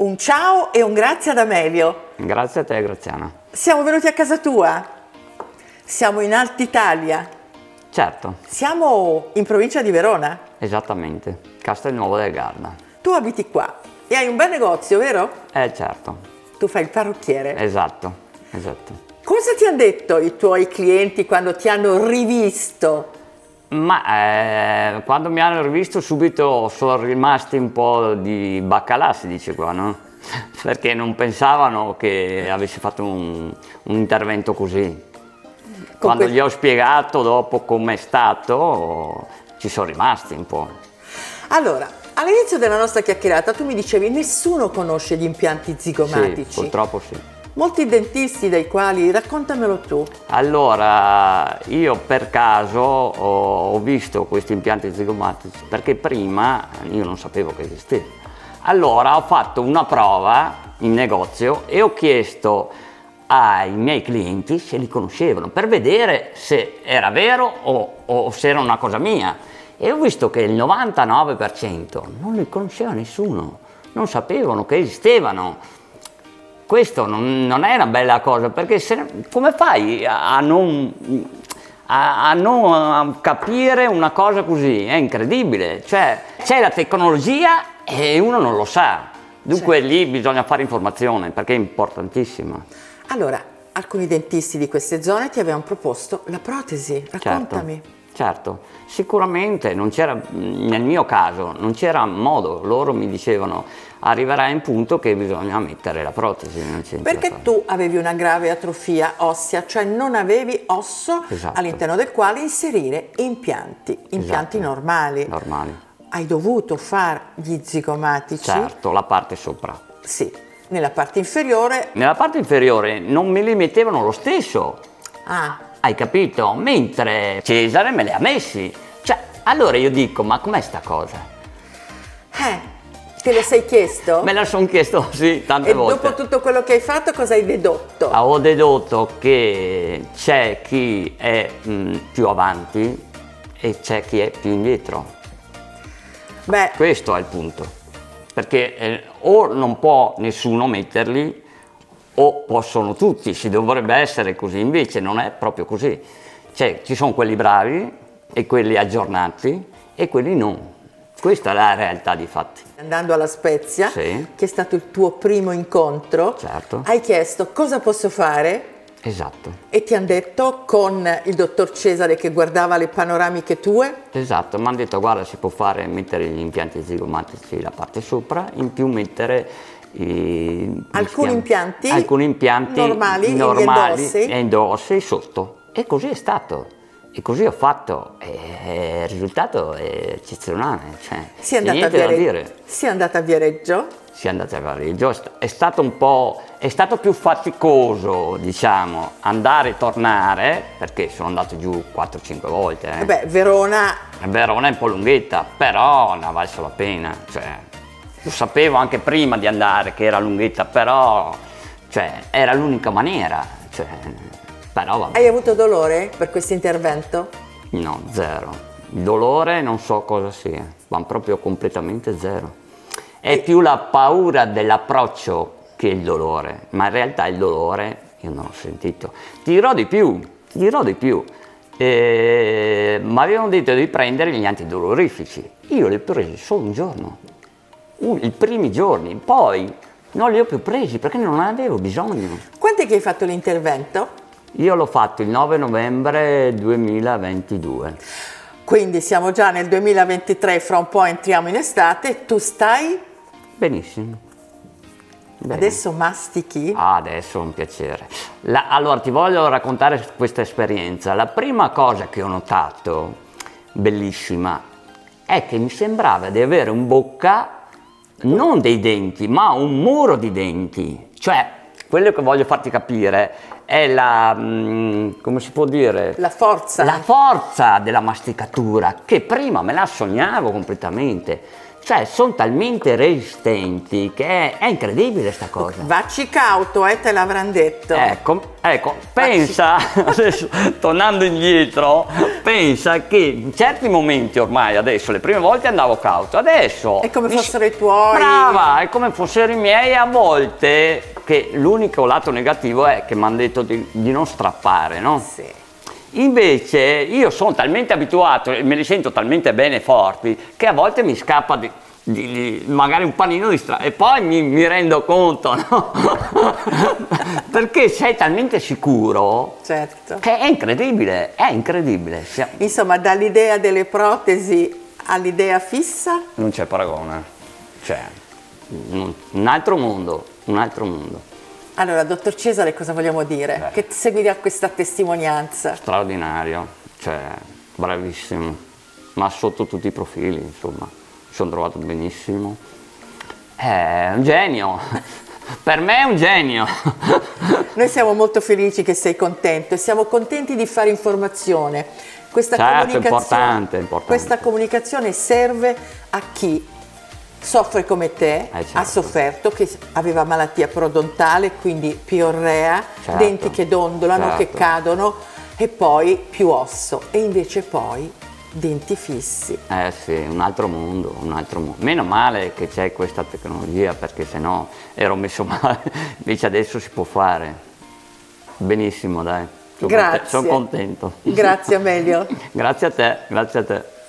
un ciao e un grazie ad Amelio. Grazie a te, Graziana. Siamo venuti a casa tua, siamo in Alta Italia. Certo. Siamo in provincia di Verona. Esattamente, Castelnuovo del Garda. Tu abiti qua e hai un bel negozio, vero? Certo. Tu fai il parrucchiere. Esatto, esatto. Cosa ti hanno detto i tuoi clienti quando ti hanno rivisto? Ma quando mi hanno rivisto subito sono rimasti un po' di baccalà, si dice qua, no? Perché non pensavano che avessi fatto un intervento così. Quando gli ho spiegato dopo com'è stato, ci sono rimasti un po'. Allora, all'inizio della nostra chiacchierata tu mi dicevi nessuno conosce gli impianti zigomatici. Sì, purtroppo sì. Molti dentisti dei quali, raccontamelo tu. Allora, io per caso ho visto questi impianti zigomatici perché prima io non sapevo che esisteva. Allora ho fatto una prova in negozio e ho chiesto ai miei clienti se li conoscevano per vedere se era vero o se era una cosa mia. E ho visto che il 99% non li conosceva nessuno, non sapevano che esistevano. Questo non è una bella cosa, perché come fai a non capire una cosa così? È incredibile, cioè c'è la tecnologia e uno non lo sa, dunque lì bisogna fare informazione perché è importantissima. Allora, alcuni dentisti di queste zone ti avevano proposto la protesi, raccontami. Certo, sicuramente non c'era, nel mio caso non c'era modo, loro mi dicevano arriverà in punto che bisogna mettere la protesi. Perché tu avevi una grave atrofia ossea, cioè non avevi osso all'interno del quale inserire impianti normali. Hai dovuto fare gli zigomatici. Certo, la parte sopra. Sì, nella parte inferiore. Nella parte inferiore non me li mettevano lo stesso. Ah. Hai capito? Mentre Cesare me le ha messi. Cioè, allora io dico, ma com'è sta cosa? Te lo sei chiesto? Me la sono chiesto, sì, tante volte. E dopo tutto quello che hai fatto, cosa hai dedotto? Ho dedotto che c'è chi è più avanti e c'è chi è più indietro. Beh. Questo è il punto. Perché o non può nessuno metterli, o possono tutti, si dovrebbe essere così, invece non è proprio così. Cioè, ci sono quelli bravi e quelli aggiornati e quelli no. Questa è la realtà di fatti. Andando alla Spezia, che è stato il tuo primo incontro, hai chiesto cosa posso fare. Esatto. E ti hanno detto, con il dottor Cesare che guardava le panoramiche tue? Esatto, mi hanno detto guarda, si può fare, mettere gli impianti zigomatici la parte sopra, in più mettere alcuni impianti normali e endossei sotto. E così è stato. E così ho fatto, il risultato è eccezionale. Cioè, si è andata a Viareggio? Si è andata a Viareggio, è stato un po', è stato più faticoso, diciamo, andare e tornare, perché sono andato giù 4-5 volte. Beh, Verona è un po' lunghetta, però ne ha valso la pena. Cioè, lo sapevo anche prima di andare che era lunghetta, però cioè, era l'unica maniera. Cioè, hai avuto dolore per questo intervento? No, zero. Il dolore non so cosa sia, ma proprio completamente zero. È più la paura dell'approccio che il dolore, ma in realtà il dolore io non l'ho sentito. Ti dirò di più. Mi avevano detto di prendere gli antidolorifici. Io li ho presi solo un giorno, i primi giorni, poi non li ho più presi perché non avevo bisogno. Quando è che hai fatto l'intervento? Io l'ho fatto il 9 novembre 2022. Quindi siamo già nel 2023, fra un po' entriamo in estate, tu stai? Benissimo. Bene. Adesso mastichi? Ah, adesso è un piacere. Allora ti voglio raccontare questa esperienza. La prima cosa che ho notato, bellissima, è che mi sembrava di avere in bocca non dei denti, ma un muro di denti. Cioè, quello che voglio farti capire è la, come si può dire? La forza. La forza della masticatura, che prima me la sognavo completamente. Cioè, sono talmente resistenti che è incredibile sta cosa. Vacci cauto, te l'avranno detto. Ecco, pensa, adesso, tornando indietro, pensa che in certi momenti ormai, adesso, le prime volte andavo cauto, adesso... È come fossero i tuoi. Brava, è come fossero i miei, a volte, che l'unico lato negativo è che mi hanno detto di non strappare, no? Sì. Invece io sono talmente abituato e me li sento talmente bene e forti che a volte mi scappa magari un panino di strada e poi mi rendo conto, no? Perché sei talmente sicuro, certo, che è incredibile, è incredibile. Insomma, dall'idea delle protesi all'idea fissa non c'è paragone, cioè un altro mondo, un altro mondo. Allora, dottor Cesare, cosa vogliamo dire? Beh, che segui da questa testimonianza? Straordinario, cioè bravissimo, ma sotto tutti i profili, insomma, mi sono trovato benissimo. È un genio, per me è un genio. Noi siamo molto felici che sei contento e siamo contenti di fare informazione. Questa, certo, comunicazione, importante, importante. Questa comunicazione serve a chi soffre come te, certo, ha sofferto, che aveva malattia parodontale, quindi piorrea, certo, denti che dondolano, certo, che cadono e poi più osso, e invece poi denti fissi. Eh sì, un altro mondo, un altro mondo. Meno male che c'è questa tecnologia, perché sennò ero messo male, invece adesso si può fare. Benissimo, dai. Sono contento. Grazie Amelio. Grazie a te, grazie a te.